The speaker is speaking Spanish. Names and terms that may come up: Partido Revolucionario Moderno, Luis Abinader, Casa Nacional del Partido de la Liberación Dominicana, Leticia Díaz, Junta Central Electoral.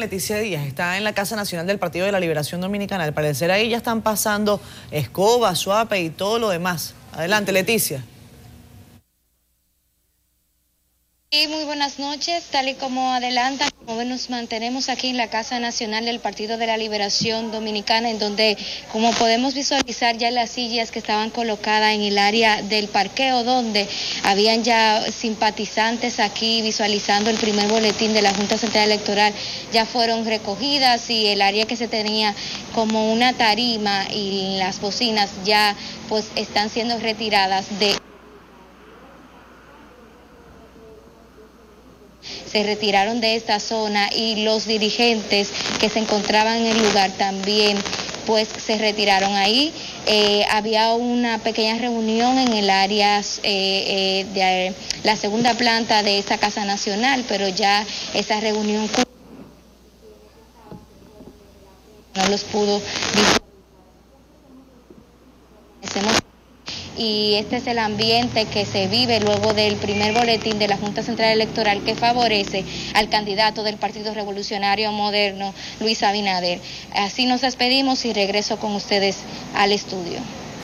Leticia Díaz está en la Casa Nacional del Partido de la Liberación Dominicana. Al parecer ahí ya están pasando escoba, suape y todo lo demás. Adelante, Leticia. Sí, muy buenas noches. Tal y como adelanta, nos mantenemos aquí en la Casa Nacional del Partido de la Liberación Dominicana, en donde, como podemos visualizar, ya las sillas que estaban colocadas en el área del parqueo, donde habían ya simpatizantes aquí visualizando el primer boletín de la Junta Central Electoral, ya fueron recogidas y el área que se tenía como una tarima y las bocinas ya pues están siendo retiradas de... Se retiraron de esta zona y los dirigentes que se encontraban en el lugar también pues se retiraron ahí. Había una pequeña reunión en el área de la segunda planta de esta Casa Nacional, pero ya esa reunión no los pudo disfrutar. Y este es el ambiente que se vive luego del primer boletín de la Junta Central Electoral que favorece al candidato del Partido Revolucionario Moderno, Luis Abinader. Así nos despedimos y regreso con ustedes al estudio.